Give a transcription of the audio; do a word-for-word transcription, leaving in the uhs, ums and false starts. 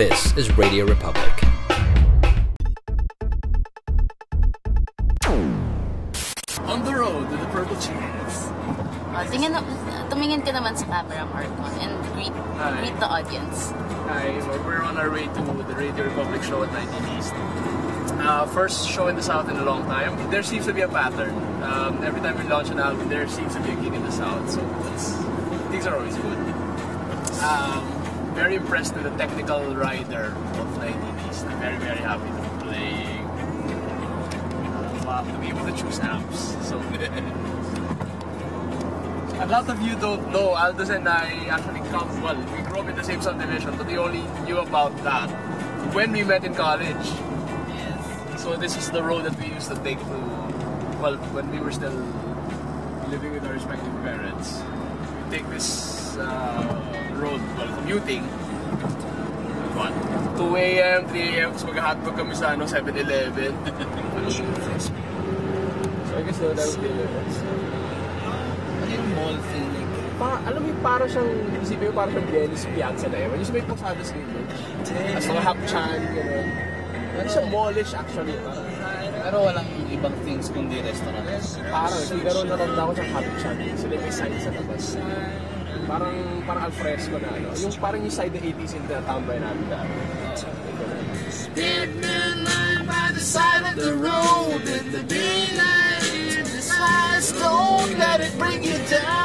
This is Radio Republic. On the road with the Purplechickens. Uh, tingin na, tumingin ka naman sa camera, Marcon, and greet, greet the audience. Hi, we're on our way to the Radio Republic show at nineteen East. Uh, first show in the South in a long time. There seems to be a pattern. Um, every time we launch an album, there seems to be a gig in the South, so it's, things are always good. Um, very impressed with the technical rider of nineteen East. Very, very happy to be playing. Wow, to be able to choose amps. So a lot of you don't know, Aldous and I actually come, well, we grew up in the same subdivision, but we only knew about that when we met in college. So this is the road that we used to take to, well, when we were still living with our respective parents. We take this uh, road, well, commuting. What? two a m, three a m, tapos mag-hotdog kami sa ano, seven eleven. So I guess that would be a difference. Ano yung mall feeling? Alam mo yung para siyang, isipin mo para siyang Bielis Piazza na yun. Isipin mo yung pasado sa inyo. As mga hapchan, gano'n. It's a mallish actually. Pero walang ibang things kundi restaurant. Parang siguro naranda ko sa hapchan. Sila may side sa labas. Parang parang alfresco na ano. Yung parang yung side ng eighties yung tinatambay namin dahil. Dead man lying by the side of the road in the daylight. This fire stone, let it bring you down.